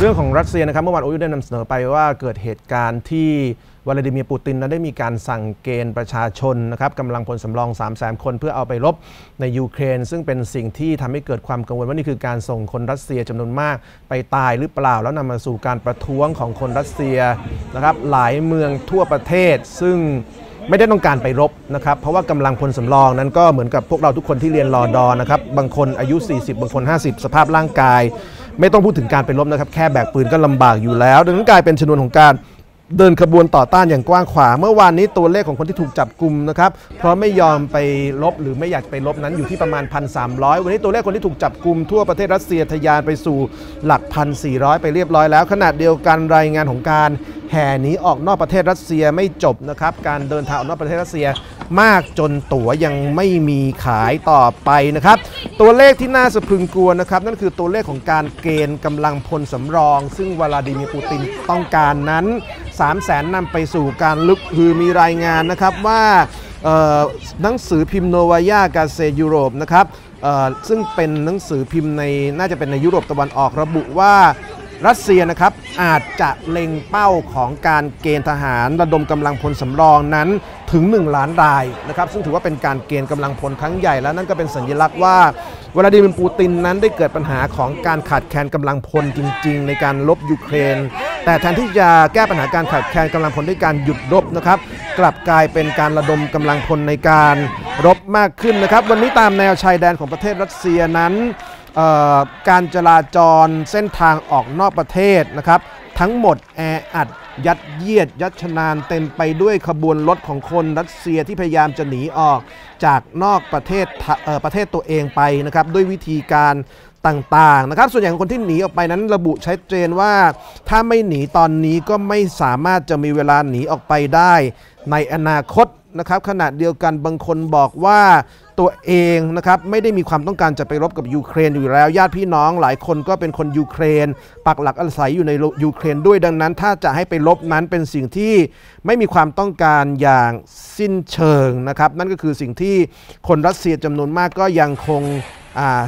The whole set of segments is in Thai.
เรื่องของรัสเซียนะครับเมื่อวานโอยุได้นำเสนอไปว่าเกิดเหตุการณ์ที่วลาดิเมียร์ปูตินนั้นได้มีการสั่งเกณฑ์ประชาชนนะครับกำลังพลสำรอง 300,000 คนเพื่อเอาไปรบในยูเครนซึ่งเป็นสิ่งที่ทำให้เกิดความกังวลว่านี่คือการส่งคนรัสเซียจำนวนมากไปตายหรือเปล่าแล้วนำมาสู่การประท้วงของคนรัสเซียนะครับหลายเมืองทั่วประเทศซึ่งไม่ได้ต้องการไปรบนะครับเพราะว่ากำลังพลสำรองนั้นก็เหมือนกับพวกเราทุกคนที่เรียนรอดอนะครับบางคนอายุ40บางคน50สภาพร่างกายไม่ต้องพูดถึงการไปรบนะครับแค่แบกปืนก็ลำบากอยู่แล้วดังนั้นกลายเป็นชนวนของการเดินขบวนต่อต้านอย่างกว้างขวางเมื่อวานนี้ตัวเลขของคนที่ถูกจับกลุ่มนะครับเพราะไม่ยอมไปรบหรือไม่อยากไปรบนั้นอยู่ที่ประมาณ 1,300 วันนี้ตัวเลขคนที่ถูกจับกลุ่มทั่วประเทศรัสเซียทะยานไปสู่หลัก 1,400 ไปเรียบร้อยแล้วขณะเดียวกันรายงานของการแห่หนีออกนอกประเทศรัสเซียไม่จบนะครับการเดินทางออกนอกประเทศรัสเซียมากจนตั๋วยังไม่มีขายต่อไปนะครับตัวเลขที่น่าสะพรึงกลัวนะครับนั่นคือตัวเลขของการเกณฑ์กำลังพลสำรองซึ่งวลาดิเมียร์ปูตินต้องการนั้น 300,000 นำไปสู่การลุกฮือมีรายงานนะครับว่าหนังสือพิมพ์โนวายากาเซตยุโรปนะครับซึ่งเป็นหนังสือพิมพ์ในน่าจะเป็นในยุโรปตะวันออกระบุว่ารัสเซียนะครับอาจจะเล็งเป้าของการเกณฑ์ทหารระดมกำลังพลสำรองนั้นถึง1,000,000 รายนะครับซึ่งถือว่าเป็นการเกณฑ์กำลังพลครั้งใหญ่และนั่นก็เป็นสัญลักษณ์ว่าวลาดิเมียร์ปูตินนั้นได้เกิดปัญหาของการขาดแคลนกำลังพลจริงๆในการรบยูเครนแต่แทนที่จะแก้ปัญหาการขาดแคลนกำลังพลด้วยการหยุดรบนะครับกลับกลายเป็นการระดมกำลังพลในการรบมากขึ้นนะครับวันนี้ตามแนวชายแดนของประเทศรัสเซียนั้นการจราจรเส้นทางออกนอกประเทศนะครับทั้งหมดแออัดยัดเยียดยัดชนานเต็มไปด้วยขบวนรถของคนรัสเซียที่พยายามจะหนีออกจากนอกประเทศตัวเองไปนะครับด้วยวิธีการต่างๆนะครับส่วนใหญ่ของคนที่หนีออกไปนั้นระบุชัดเจนว่าถ้าไม่หนีตอนนี้ก็ไม่สามารถจะมีเวลาหนีออกไปได้ในอนาคตนะครับขณะเดียวกันบางคนบอกว่าตัวเองนะครับไม่ได้มีความต้องการจะไปรบกับยูเครนอยู่แล้วญาติพี่น้องหลายคนก็เป็นคนยูเครนปักหลักอาศัยอยู่ในยูเครนด้วยดังนั้นถ้าจะให้ไปรบนั้นเป็นสิ่งที่ไม่มีความต้องการอย่างสิ้นเชิงนะครับนั่นก็คือสิ่งที่คนรัสเซียจำนวนมากก็ยังคง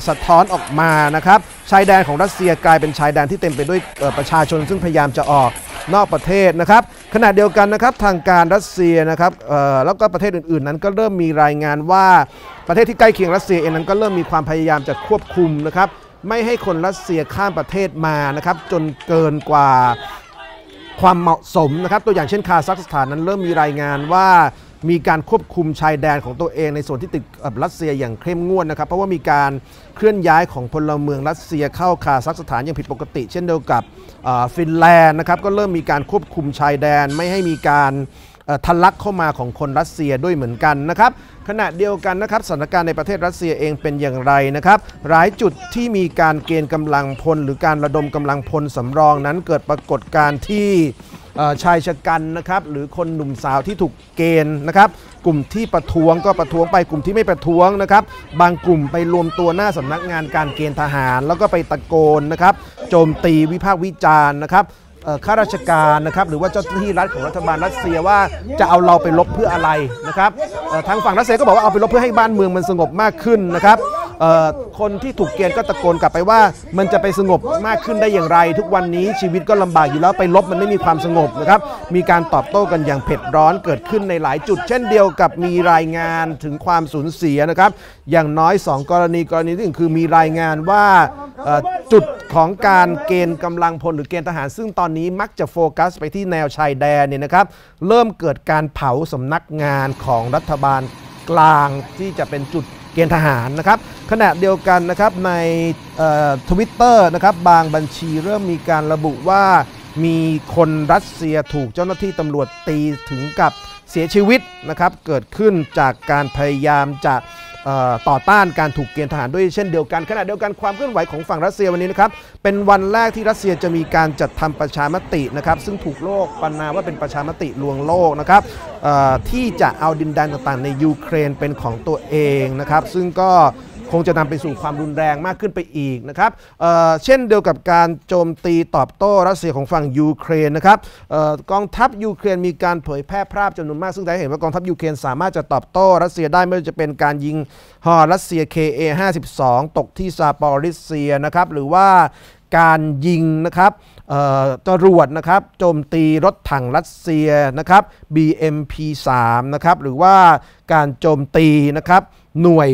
สะท้อนออกมานะครับชายแดนของรัสเซียกลายเป็นชายแดนที่เต็มไปด้วยประชาชนซึ่งพยายามจะออกนอกประเทศนะครับขณะเดียวกันนะครับทางการรัสเซียนะครับแล้วก็ประเทศอื่นๆนั้นก็เริ่มมีรายงานว่าประเทศที่ใกล้เคียงรัสเซียเองนั้นก็เริ่มมีความพยายามจะควบคุมนะครับไม่ให้คนรัสเซียข้ามประเทศมานะครับจนเกินกว่าความเหมาะสมนะครับตัวอย่างเช่นคาซัคสถานนั้นเริ่มมีรายงานว่ามีการควบคุมชายแดนของตัวเองในส่วนที่ติดกับรัสเซียอย่างเข้มงวดนะครับเพราะว่ามีการเคลื่อนย้ายของพลเมืองรัสเซียเข้าคาซัคสถานอย่างผิดปกติเช่นเดียวกับฟินแลนด์นะครับก็เริ่มมีการควบคุมชายแดนไม่ให้มีการทะลักเข้ามาของคนรัสเซียด้วยเหมือนกันนะครับขณะเดียวกันนะครับสถานการณ์ในประเทศรัสเซียเองเป็นอย่างไรนะครับหลายจุดที่มีการเกณฑ์กำลังพลหรือการระดมกำลังพลสำรองนั้นเกิดปรากฏการณ์ที่ชายชะกันนะครับหรือคนหนุ่มสาวที่ถูกเกณฑ์นะครับกลุ่มที่ประท้วงก็ประท้วงไปกลุ่มที่ไม่ประท้วงนะครับบางกลุ่มไปรวมตัวหน้าสำนักงานการเกณฑ์ทหารแล้วก็ไปตะโกนนะครับโจมตีวิพากษ์วิจารณ์นะครับข้าราชการนะครับหรือว่าเจ้าหน้าที่รัฐของรัฐบาลรัสเซียว่าจะเอาเราไปลบเพื่ออะไรนะครับทางฝั่งรัสเซียก็บอกว่าเอาไปลบเพื่อให้บ้านเมืองมันสงบมากขึ้นนะครับคนที่ถูกเกณฑ์ก็ตะโกนกลับไปว่ามันจะไปสงบมากขึ้นได้อย่างไรทุกวันนี้ชีวิตก็ลำบากอยู่แล้วไปลบมันไม่มีความสงบนะครับมีการตอบโต้กันอย่างเผ็ดร้อนเกิดขึ้นในหลายจุดเช่นเดียวกับมีรายงานถึงความสูญเสียนะครับอย่างน้อย2กรณีที่หนึ่งคือมีรายงานว่าจุดของการเกณฑ์กำลังพลหรือเกณฑ์ทหารซึ่งตอนนี้มักจะโฟกัสไปที่แนวชายแดนเนี่ยนะครับเริ่มเกิดการเผาสำนักงานของรัฐบาลกลางที่จะเป็นจุดเกณฑ์ทหารนะครับขณะเดียวกันนะครับใน Twitter นะครับบางบัญชีเริ่มมีการระบุว่ามีคนรัสเซียถูกเจ้าหน้าที่ตำรวจตีถึงกับเสียชีวิตนะครับเกิดขึ้นจากการพยายามจะต่อต้านการถูกเกณฑ์ทหารด้วยเช่นเดียวกันขณะเดียวกันความเคลื่อนไหวของฝั่งรัสเซียวันนี้นะครับเป็นวันแรกที่รัสเซียจะมีการจัดทำประชามตินะครับซึ่งถูกโลกประณามว่าเป็นประชามติลวงโลกนะครับที่จะเอาดินแดนต่างๆในยูเครนเป็นของตัวเองนะครับซึ่งก็คงจะนำไปสู่ความรุนแรงมากขึ้นไปอีกนะครับเช่นเดียวกับการโจมตีตอบโต้รัสเซียของฝั่งยูเครนนะครับกองทัพยูเครนมีการเผยแพร่ภาพจำนวนมากซึ่งได้เห็นว่ากองทัพยูเครนสามารถจะตอบโต้รัสเซียได้ไม่ว่าจะเป็นการยิงฮอรัสเซีย KA52 ตกที่ซาปอริเซียนะครับหรือว่า การยิงนะครับจรวดนะครับโจมตีรถถังรัสเซียนะครับ BMP3 นะครับหรือว่าการโจมตีนะครับหน่วย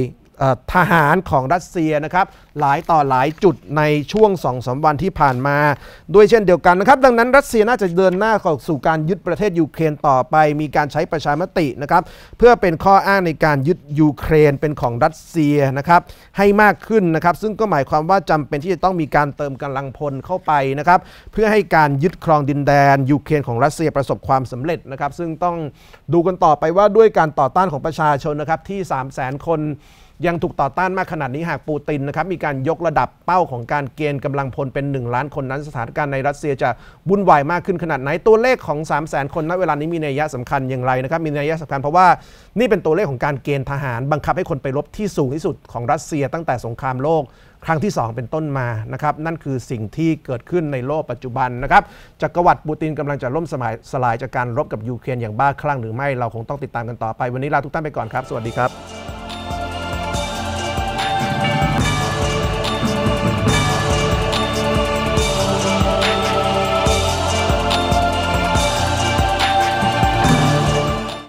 ทหารของรัสเซียนะครับหลายต่อหลายจุดในช่วง 2-3 วันที่ผ่านมาด้วยเช่นเดียวกันนะครับดังนั้นรัสเซียน่าจะเดินหน้าสู่การยึดประเทศยูเครนต่อไปมีการใช้ประชามตินะครับเพื่อเป็นข้ออ้างในการยึดยูเครนเป็นของรัสเซียนะครับให้มากขึ้นนะครับซึ่งก็หมายความว่าจำเป็นที่จะต้องมีการเติมกำลังพลเข้าไปนะครับเพื่อให้การยึดครองดินแดนยูเครนของรัสเซียประสบความสำเร็จนะครับซึ่งต้องดูกันต่อไปว่าด้วยการต่อต้านของประชาชนนะครับที่ 300,000 คนยังถูกต่อต้านมากขนาดนี้หากปูตินนะครับมีการยกระดับเป้าของการเกณฑ์กำลังพลเป็น1ล้านคนนั้นสถานการณ์ในรัสเซียจะวุ่นวายมากขึ้นขนาดไหนตัวเลขของ 300,000 คนณเวลานี้มีนัยยะสำคัญอย่างไรนะครับมีนัยยะสำคัญเพราะว่านี่เป็นตัวเลขของการเกณฑ์ทหารบังคับให้คนไปรบที่สูงที่สุดของรัสเซียตั้งแต่สงครามโลกครั้งที่2เป็นต้นมานะครับนั่นคือสิ่งที่เกิดขึ้นในโลกปัจจุบันนะครับจักรวรรดิปูตินกำลังจะล่มสลายจากการรบกับยูเครนอย่างบ้าคลั่งหรือไม่เราคงต้องติดตามกันต่อไปวันนี้ลาทุกท่านไปก่อนครับสวัสดีครับ